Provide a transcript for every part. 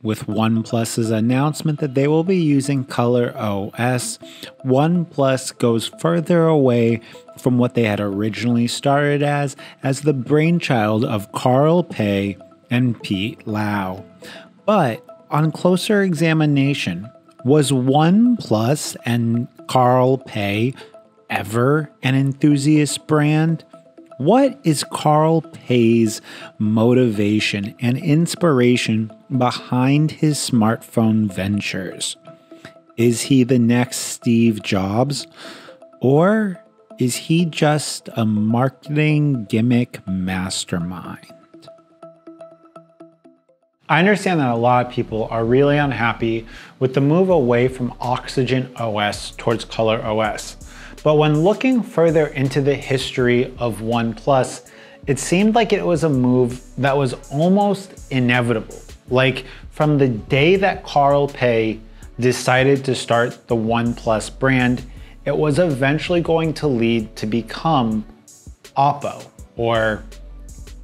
With OnePlus's announcement that they will be using Color OS, OnePlus goes further away from what they had originally started as the brainchild of Carl Pei and Pete Lau. But on closer examination, was OnePlus and Carl Pei ever an enthusiast brand? What is Carl Pei's motivation and inspiration behind his smartphone ventures? Is he the next Steve Jobs? Or is he just a marketing gimmick mastermind? I understand that a lot of people are really unhappy with the move away from Oxygen OS towards Color OS. But when looking further into the history of OnePlus, it seemed like it was a move that was almost inevitable. Like from the day that Carl Pei decided to start the OnePlus brand, it was eventually going to lead to become Oppo, or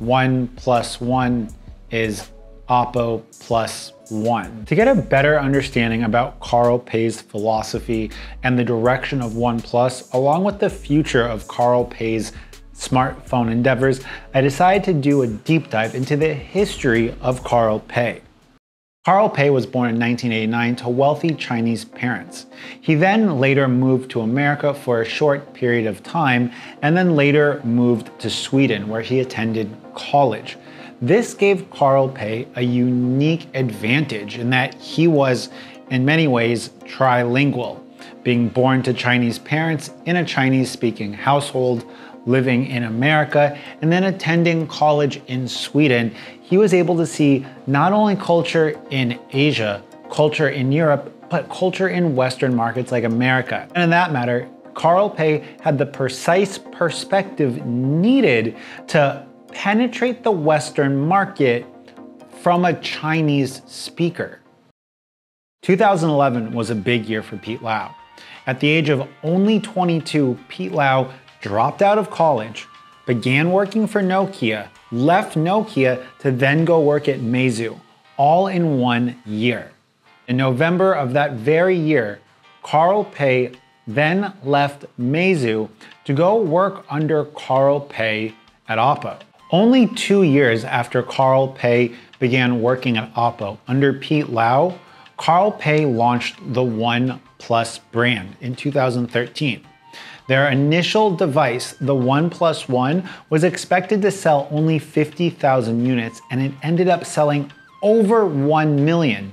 OnePlus One is Oppo Plus One. To get a better understanding about Carl Pei's philosophy and the direction of OnePlus, along with the future of Carl Pei's smartphone endeavors, I decided to do a deep dive into the history of Carl Pei. Carl Pei was born in 1989 to wealthy Chinese parents. He then later moved to America for a short period of time, and then later moved to Sweden, where he attended college. This gave Carl Pei a unique advantage in that he was, in many ways, trilingual, being born to Chinese parents in a Chinese-speaking household, living in America, and then attending college in Sweden. He was able to see not only culture in Asia, culture in Europe, but culture in Western markets like America. And in that matter, Carl Pei had the precise perspective needed to penetrate the Western market from a Chinese speaker. 2011 was a big year for Pete Lau. At the age of only 22, Pete Lau dropped out of college, began working for Nokia, left Nokia to then go work at Meizu, all in 1 year. In November of that very year, Carl Pei then left Meizu to go work under Carl Pei at Oppo. Only 2 years after Carl Pei began working at Oppo, under Pete Lau, Carl Pei launched the OnePlus brand in 2013. Their initial device, the OnePlus One, was expected to sell only 50,000 units, and it ended up selling over 1 million.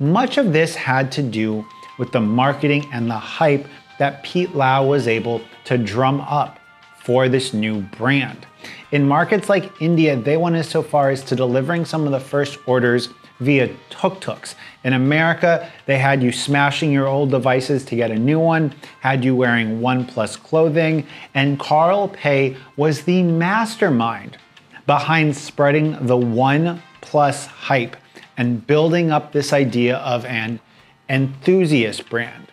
Much of this had to do with the marketing and the hype that Pete Lau was able to drum up for this new brand. In markets like India, they went so far as to delivering some of the first orders via tuk-tuks. In America, they had you smashing your old devices to get a new one, had you wearing OnePlus clothing, and Carl Pei was the mastermind behind spreading the OnePlus hype and building up this idea of an enthusiast brand.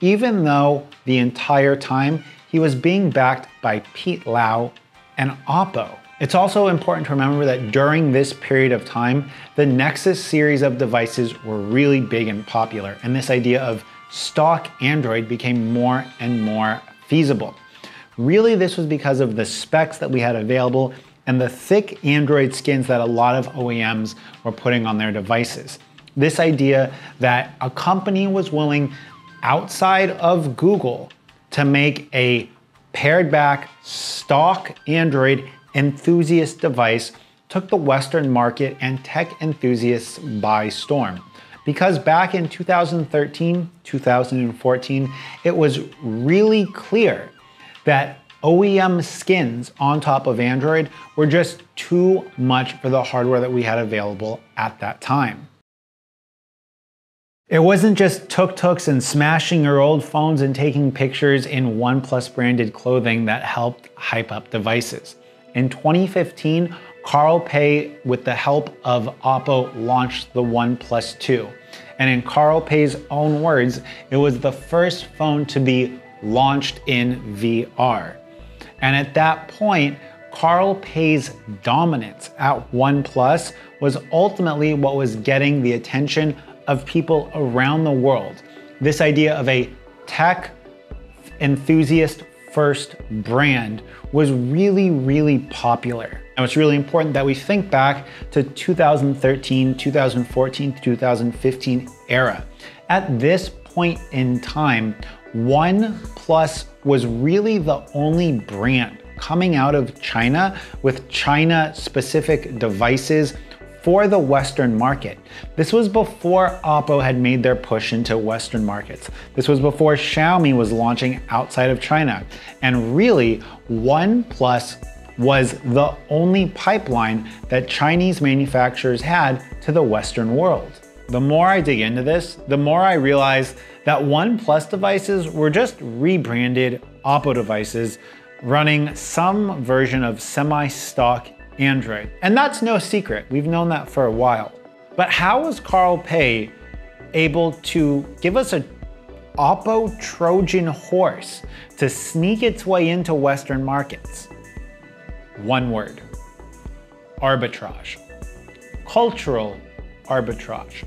Even though the entire time, he was being backed by Pete Lau and Oppo. It's also important to remember that during this period of time, the Nexus series of devices were really big and popular, and this idea of stock Android became more and more feasible. Really, this was because of the specs that we had available and the thick Android skins that a lot of OEMs were putting on their devices. This idea that a company was willing, outside of Google, to make a pared back stock Android enthusiast device took the Western market and tech enthusiasts by storm. Because back in 2013, 2014, it was really clear that OEM skins on top of Android were just too much for the hardware that we had available at that time. It wasn't just tuk-tuks and smashing your old phones and taking pictures in OnePlus branded clothing that helped hype up devices. In 2015, Carl Pei, with the help of Oppo, launched the OnePlus 2. And in Carl Pei's own words, it was the first phone to be launched in VR. And at that point, Carl Pei's dominance at OnePlus was ultimately what was getting the attention of people around the world. This idea of a tech enthusiast first brand was really, really popular. Now it's really important that we think back to 2013, 2014, 2015 era. At this point in time, OnePlus was really the only brand coming out of China with China-specific devices for the Western market. This was before Oppo had made their push into Western markets. This was before Xiaomi was launching outside of China. And really, OnePlus was the only pipeline that Chinese manufacturers had to the Western world. The more I dig into this, the more I realize that OnePlus devices were just rebranded Oppo devices running some version of semi-stock Android. And that's no secret. We've known that for a while. But how was Carl Pei able to give us a Oppo Trojan horse to sneak its way into Western markets? One word: arbitrage. Cultural arbitrage.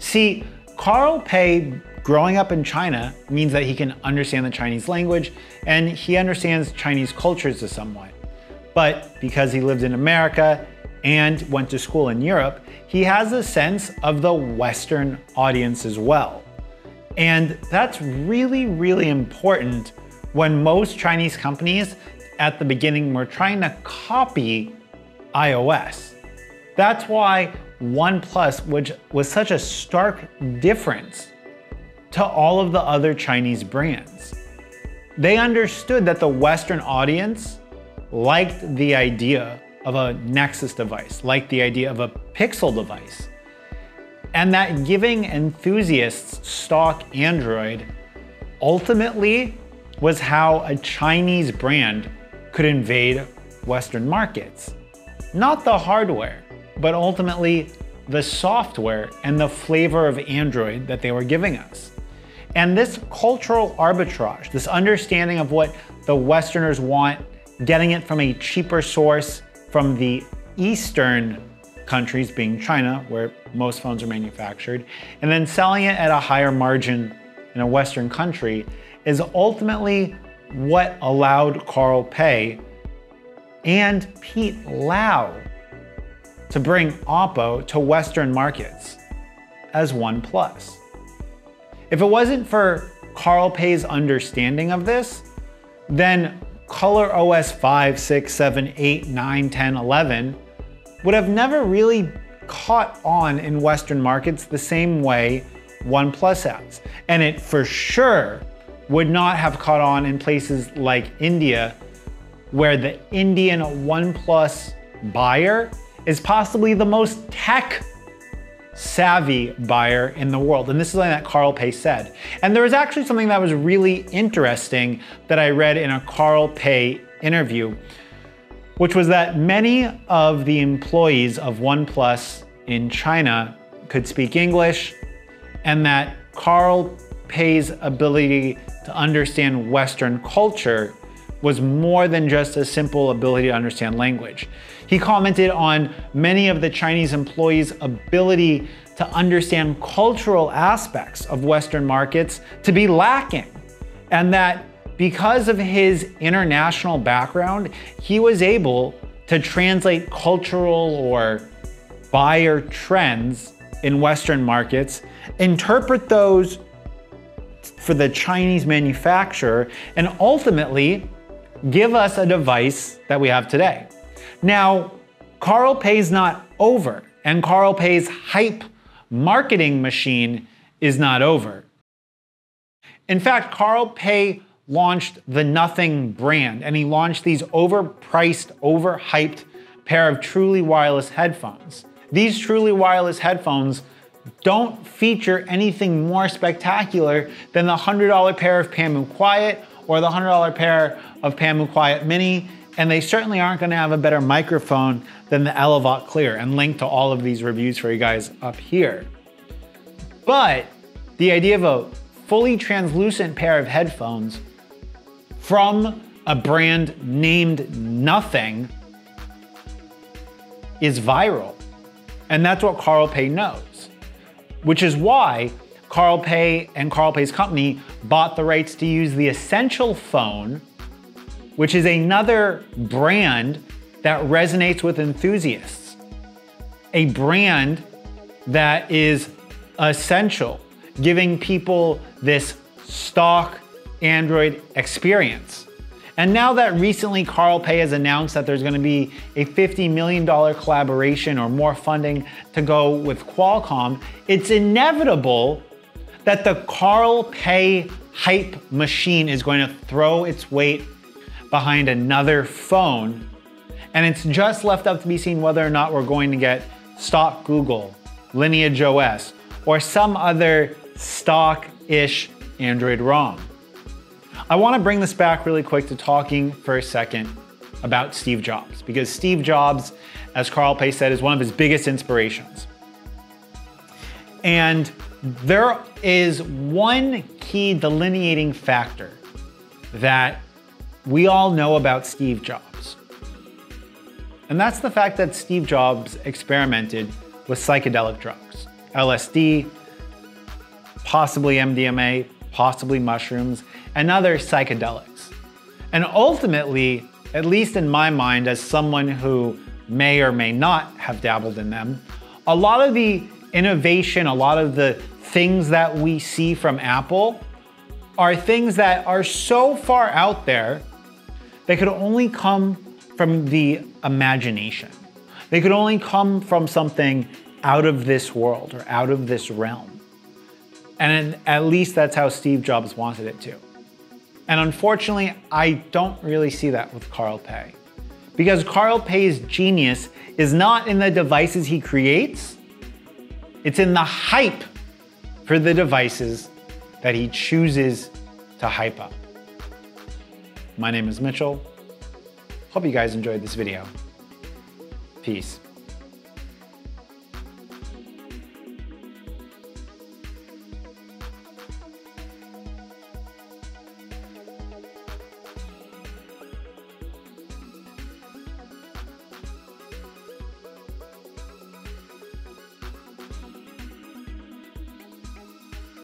See, Carl Pei growing up in China means that he can understand the Chinese language and he understands Chinese cultures to somewhat. But because he lived in America and went to school in Europe, he has a sense of the Western audience as well. And that's really, really important when most Chinese companies at the beginning were trying to copy iOS. That's why OnePlus, which was such a stark difference to all of the other Chinese brands. They understood that the Western audience liked the idea of a Nexus device, liked the idea of a Pixel device, and that giving enthusiasts stock Android ultimately was how a Chinese brand could invade Western markets. Not the hardware, but ultimately the software and the flavor of Android that they were giving us. And this cultural arbitrage, this understanding of what the Westerners want, getting it from a cheaper source from the Eastern countries, being China, where most phones are manufactured, and then selling it at a higher margin in a Western country, is ultimately what allowed Carl Pei and Pete Lau to bring Oppo to Western markets as OnePlus. If it wasn't for Carl Pei's understanding of this, then Color OS 5, 6, 7, 8, 9, 10, 11 would have never really caught on in Western markets the same way OnePlus has. And it for sure would not have caught on in places like India, where the Indian OnePlus buyer is possibly the most tech-savvy buyer in the world. And this is something that Carl Pei said. And there was actually something that was really interesting that I read in a Carl Pei interview, which was that many of the employees of OnePlus in China could speak English, and that Carl Pei's ability to understand Western culture was more than just a simple ability to understand language. He commented on many of the Chinese employees' ability to understand cultural aspects of Western markets to be lacking, and that because of his international background, he was able to translate cultural or buyer trends in Western markets, interpret those for the Chinese manufacturer, and ultimately give us a device that we have today. Now, Carl Pei's not over, and Carl Pei's hype marketing machine is not over. In fact, Carl Pei launched the Nothing brand, and he launched these overpriced, overhyped pair of truly wireless headphones. These truly wireless headphones don't feature anything more spectacular than the $100 pair of Pamu Quiet or the $100 pair of Pamu Quiet Mini, and they certainly aren't gonna have a better microphone than the Elevate Clear, and link to all of these reviews for you guys up here. But the idea of a fully translucent pair of headphones from a brand named Nothing is viral. And that's what Carl Pei knows, which is why Carl Pei and Carl Pei's company bought the rights to use the Essential Phone, which is another brand that resonates with enthusiasts. A brand that is essential, giving people this stock Android experience. And now that recently Carl Pei has announced that there's going to be a $50 million collaboration or more funding to go with Qualcomm, it's inevitable that the Carl Pei hype machine is going to throw its weight behind another phone. And it's just left up to be seen whether or not we're going to get stock Google, Lineage OS, or some other stock-ish Android ROM. I want to bring this back really quick to talking for a second about Steve Jobs, because Steve Jobs, as Carl Pei said, is one of his biggest inspirations. And there is one key delineating factor that we all know about Steve Jobs. And that's the fact that Steve Jobs experimented with psychedelic drugs, LSD, possibly MDMA, possibly mushrooms, and other psychedelics. And ultimately, at least in my mind, as someone who may or may not have dabbled in them, a lot of the innovation, a lot of the things that we see from Apple are things that are so far out there, they could only come from the imagination. They could only come from something out of this world or out of this realm. And at least that's how Steve Jobs wanted it to. And unfortunately, I don't really see that with Carl Pei, because Carl Pei's genius is not in the devices he creates, it's in the hype for the devices that he chooses to hype up. My name is Mitchell. Hope you guys enjoyed this video. Peace.